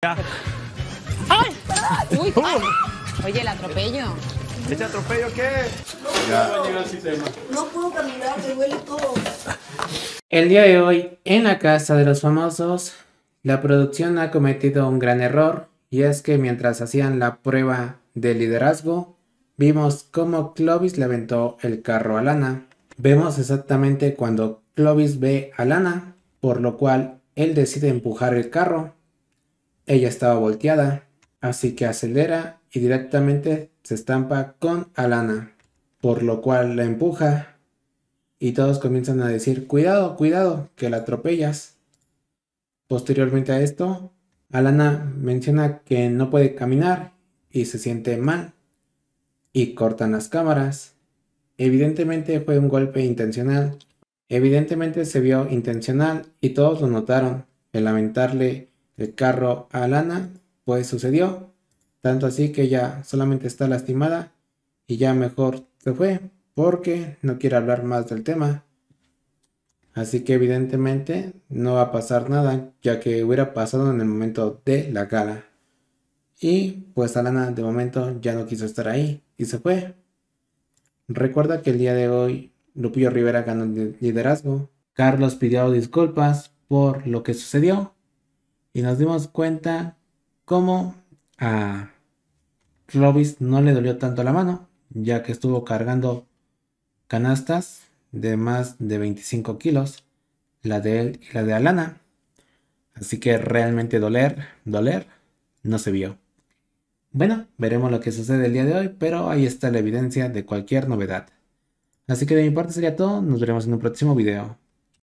¡Ay! Uy, ay. Oye, el atropello. ¿Este atropello qué? No puedo caminar, me duele todo. El día de hoy, en La Casa de los Famosos, la producción ha cometido un gran error, y es que mientras hacían la prueba de liderazgo, vimos cómo Clovis le aventó el carro a Alana. Vemos exactamente cuando Clovis ve a Alana, por lo cual él decide empujar el carro. Ella estaba volteada, así que acelera y directamente se estampa con Alana, por lo cual la empuja y todos comienzan a decir cuidado, cuidado, que la atropellas. Posteriormente a esto, Alana menciona que no puede caminar y se siente mal y cortan las cámaras. Evidentemente fue un golpe intencional, evidentemente se vio intencional y todos lo notaron. El lamentarle el carro a Alana, pues sucedió, tanto así que ella solamente está lastimada y ya mejor se fue porque no quiere hablar más del tema. Así que evidentemente no va a pasar nada, ya que hubiera pasado en el momento de la gala. Y pues Alana de momento ya no quiso estar ahí y se fue. Recuerda que el día de hoy Lupillo Rivera ganó el liderazgo. Carlos pidió disculpas por lo que sucedió. Y nos dimos cuenta cómo a Clovis no le dolió tanto la mano, ya que estuvo cargando canastas de más de 25 kilos, la de él y la de Alana. Así que realmente doler, no se vio. Bueno, veremos lo que sucede el día de hoy, pero ahí está la evidencia de cualquier novedad. Así que de mi parte sería todo, nos veremos en un próximo video.